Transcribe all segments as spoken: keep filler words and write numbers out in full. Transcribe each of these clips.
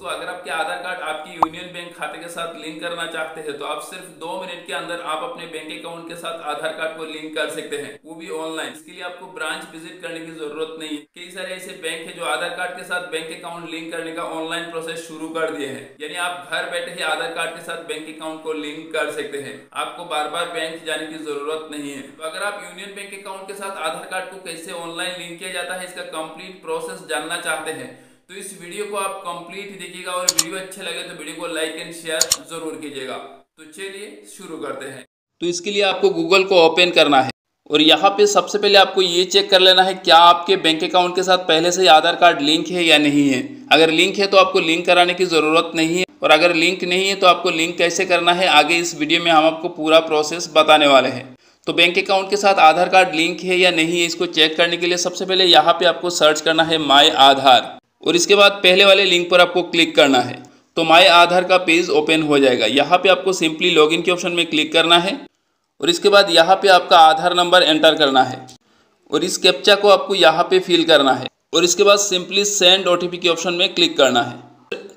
दोस्तों, अगर आपके आधार कार्ड आपकी यूनियन बैंक खाते के साथ लिंक करना चाहते हैं तो आप सिर्फ दो मिनट के अंदर आप अपने बैंक अकाउंट के साथ आधार कार्ड को लिंक कर सकते हैं, वो भी ऑनलाइन। इसके लिए आपको ब्रांच विजिट करने की जरूरत नहीं है। कई सारे ऐसे बैंक है जो आधार कार्ड के साथ बैंक अकाउंट लिंक करने का ऑनलाइन प्रोसेस शुरू कर दिए है, यानी आप घर बैठे ही आधार कार्ड के साथ बैंक अकाउंट को लिंक कर सकते हैं। आपको बार बार बैंक जाने की जरूरत नहीं है। तो अगर आप यूनियन बैंक अकाउंट के साथ आधार कार्ड को कैसे ऑनलाइन लिंक किया जाता है, इसका कंप्लीट प्रोसेस जानना चाहते हैं तो इस वीडियो को आप कंप्लीट देखिएगा, और वीडियो अच्छा लगे तो वीडियो को लाइक एंड शेयर जरूर कीजिएगा। तो चलिए शुरू करते हैं। तो इसके लिए आपको गूगल को ओपन करना है, और यहाँ पे सबसे पहले आपको ये चेक कर लेना है क्या आपके बैंक अकाउंट के साथ पहले से आधार कार्ड लिंक है या नहीं है। अगर लिंक है तो आपको लिंक कराने की ज़रूरत नहीं है, और अगर लिंक नहीं है तो आपको लिंक कैसे करना है आगे इस वीडियो में हम आपको पूरा प्रोसेस बताने वाले हैं। तो बैंक अकाउंट के साथ आधार कार्ड लिंक है या नहीं है, इसको चेक करने के लिए सबसे पहले यहाँ पे आपको सर्च करना है माय आधार, और इसके बाद पहले वाले लिंक पर आपको क्लिक करना है। तो माय आधार का पेज ओपन हो जाएगा। यहाँ पे आपको सिंपली लॉगिन के ऑप्शन में क्लिक करना है, और इसके बाद यहाँ पे आपका आधार नंबर एंटर करना है, और इस कैप्चा को आपको यहाँ पे फिल करना है, और इसके बाद सिंपली सेंड ओटीपी के ऑप्शन में क्लिक करना है।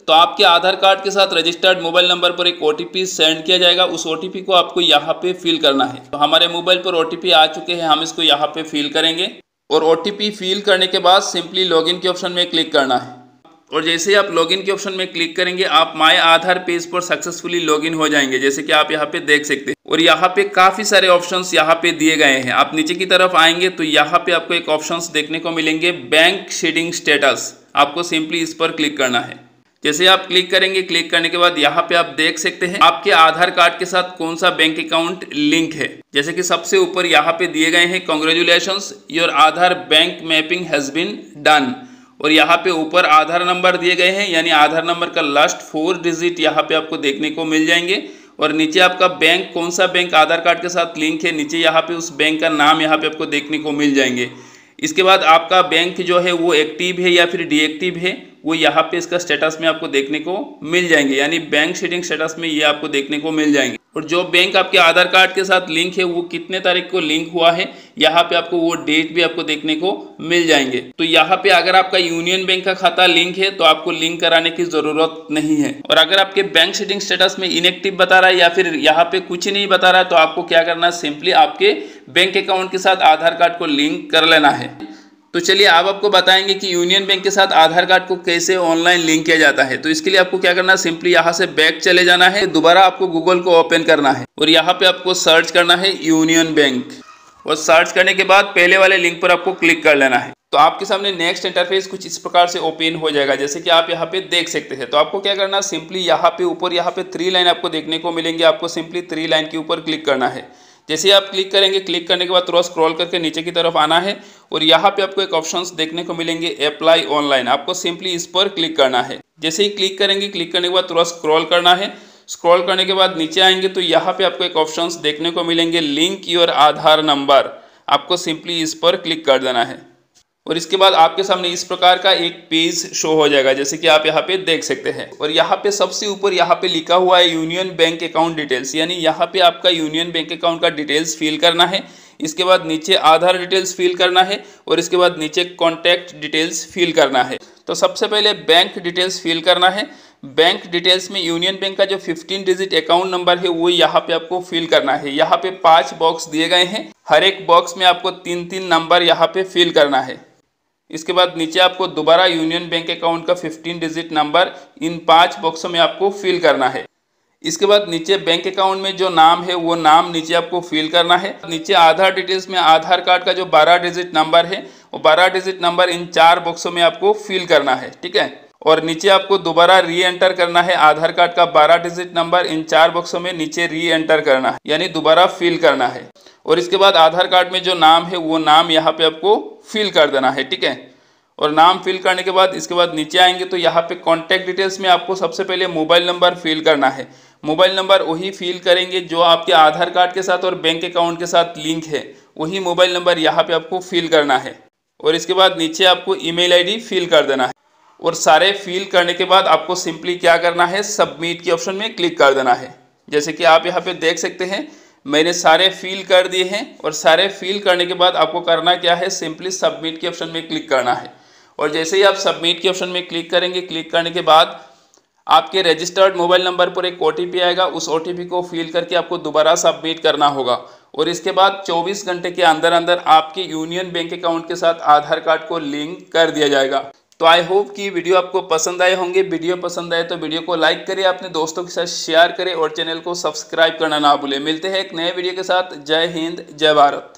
तो आपके आधार कार्ड के साथ रजिस्टर्ड मोबाइल नंबर पर एक ओटीपी सेंड किया जाएगा, उस ओटीपी को आपको यहाँ पे फिल करना है। तो हमारे मोबाइल पर ओटीपी आ चुके हैं, हम इसको यहाँ पे फिल करेंगे, और ओटीपी फिल करने के बाद सिंपली लॉगिन के ऑप्शन में क्लिक करना है। और जैसे ही आप लॉगिन के ऑप्शन में क्लिक करेंगे, आप माय आधार पेज पर सक्सेसफुली लॉगिन हो जाएंगे, जैसे कि आप यहाँ पे देख सकते हैं। और यहाँ पे काफ़ी सारे ऑप्शंस यहाँ पे दिए गए हैं। आप नीचे की तरफ आएंगे तो यहाँ पे आपको एक ऑप्शंस देखने को मिलेंगे, बैंक शेडिंग स्टेटस। आपको सिंपली इस पर क्लिक करना है। जैसे आप क्लिक करेंगे, क्लिक करने के बाद यहाँ पे आप देख सकते हैं आपके आधार कार्ड के साथ कौन सा बैंक अकाउंट लिंक है। जैसे कि सबसे ऊपर यहाँ पे दिए गए हैं, congratulations, your Aadhaar bank mapping has been done. और यहाँ पे ऊपर आधार नंबर दिए गए हैं, यानी आधार नंबर का लास्ट फोर डिजिट यहाँ पे आपको देखने को मिल जाएंगे। और नीचे आपका बैंक, कौन सा बैंक आधार कार्ड के साथ लिंक है, नीचे यहाँ पे उस बैंक का नाम यहाँ पे आपको देखने को मिल जाएंगे। इसके बाद आपका बैंक जो है वो एक्टिव है या फिर डीएक्टिव है, वो यहाँ पे इसका स्टेटस में आपको देखने को मिल जाएंगे, यानी बैंक शेडिंग स्टेटस में ये आपको देखने को मिल जाएंगे। और जो बैंक आपके आधार कार्ड के साथ लिंक है वो कितने तारीख को लिंक हुआ है, यहाँ पे आपको वो डेट भी आपको देखने को मिल जाएंगे। तो यहाँ पे अगर आपका यूनियन बैंक का खाता लिंक है तो आपको लिंक कराने की जरूरत नहीं है। और अगर आपके बैंक सेटिंग स्टेटस में इनएक्टिव बता रहा है या फिर यहाँ पे कुछ नहीं बता रहा है, तो आपको क्या करना है, सिंपली आपके बैंक अकाउंट के साथ आधार कार्ड को लिंक कर लेना है। तो चलिए अब आपको बताएंगे कि यूनियन बैंक के साथ आधार कार्ड को कैसे ऑनलाइन लिंक किया जाता है। तो इसके लिए आपको क्या करना है, सिंपली यहाँ से बैक चले जाना है, दोबारा आपको गूगल को ओपन करना है, और यहाँ पे आपको सर्च करना है यूनियन बैंक, और सर्च करने के बाद पहले वाले लिंक पर आपको क्लिक कर लेना है। तो आपके सामने नेक्स्ट इंटरफेस कुछ इस प्रकार से ओपन हो जाएगा, जैसे कि आप यहाँ पे देख सकते हैं। तो आपको क्या करना है, सिंपली यहाँ पे ऊपर यहाँ पे थ्री लाइन आपको देखने को मिलेंगे, आपको सिंपली थ्री लाइन के ऊपर क्लिक करना है। जैसे ही आप क्लिक करेंगे, क्लिक करने के बाद थोड़ा स्क्रॉल करके नीचे की तरफ आना है, और यहाँ पे आपको एक ऑप्शंस देखने को मिलेंगे, अप्लाई ऑनलाइन। आपको सिंपली इस पर क्लिक करना है। जैसे ही क्लिक करेंगे, क्लिक करने के बाद थोड़ा स्क्रॉल करना है। स्क्रॉल करने के बाद नीचे आएंगे तो यहाँ पे आपको एक ऑप्शंस देखने को मिलेंगे, लिंक योर आधार नंबर। आपको सिंपली इस पर क्लिक कर देना है, और इसके बाद आपके सामने इस प्रकार का एक पेज शो हो जाएगा, जैसे कि आप यहाँ पे देख सकते हैं। और यहाँ पे सबसे ऊपर यहाँ पे लिखा हुआ है यूनियन बैंक अकाउंट डिटेल्स, यानी यहाँ पे आपका यूनियन बैंक अकाउंट का डिटेल्स फिल करना है। इसके बाद नीचे आधार डिटेल्स फिल करना है, और इसके बाद नीचे कॉन्टैक्ट डिटेल्स फिल करना है। तो सबसे पहले बैंक डिटेल्स फिल करना है। बैंक डिटेल्स में यूनियन बैंक का जो फिफ्टीन डिजिट अकाउंट नंबर है वो यहाँ पे आपको फिल करना है। यहाँ पे पाँच बॉक्स दिए गए हैं, हर एक बॉक्स में आपको तीन तीन नंबर यहाँ पे फिल करना है। इसके बाद नीचे आपको दोबारा यूनियन बैंक अकाउंट का पंद्रह डिजिट नंबर इन पांच बॉक्सों में आपको फिल करना है। इसके बाद नीचे बैंक अकाउंट में जो नाम है वो नाम नीचे आपको फिल करना है। नीचे आधार डिटेल्स में आधार कार्ड का जो बारह डिजिट नंबर है वो बारह डिजिट नंबर इन चार बॉक्सों में आपको फिल करना है, ठीक है। और नीचे आपको दोबारा री एंटर करना है आधार कार्ड का बारह डिजिट नंबर इन चार बॉक्सों में नीचे री एंटर करना है, यानी दोबारा फिल करना है। और इसके बाद आधार कार्ड में जो नाम है वो नाम यहाँ पे आपको फिल कर देना है, ठीक है। और नाम फिल करने के बाद इसके बाद नीचे आएंगे तो यहाँ पे कॉन्टैक्ट डिटेल्स में आपको सबसे पहले मोबाइल नंबर फिल करना है। मोबाइल नंबर वही फिल करेंगे जो आपके आधार कार्ड के साथ और बैंक अकाउंट के साथ लिंक है, वही मोबाइल नंबर यहाँ पे आपको फिल करना है। और इसके बाद नीचे आपको ईमेल आई डी फिल कर देना है, और सारे फिल करने के बाद आपको सिंपली क्या करना है, सबमिट के ऑप्शन में क्लिक कर देना है। जैसे कि आप यहाँ पे देख सकते हैं मैंने सारे फिल कर दिए हैं, और सारे फिल करने के बाद आपको करना क्या है, सिंपली सबमिट के ऑप्शन में क्लिक करना है। और जैसे ही आप सबमिट के ऑप्शन में क्लिक करेंगे, क्लिक करने के बाद आपके रजिस्टर्ड मोबाइल नंबर पर एक ओटीपी आएगा, उस ओटीपी को फिल करके आपको दोबारा सबमिट करना होगा और इसके बाद चौबीस घंटे के अंदर अंदर आपके यूनियन बैंक अकाउंट के साथ आधार कार्ड को लिंक कर दिया जाएगा। तो आई होप कि वीडियो आपको पसंद आए होंगे। वीडियो पसंद आए तो वीडियो को लाइक करें, अपने दोस्तों के साथ शेयर करें और चैनल को सब्सक्राइब करना ना भूलें। मिलते हैं एक नए वीडियो के साथ। जय हिंद, जय भारत।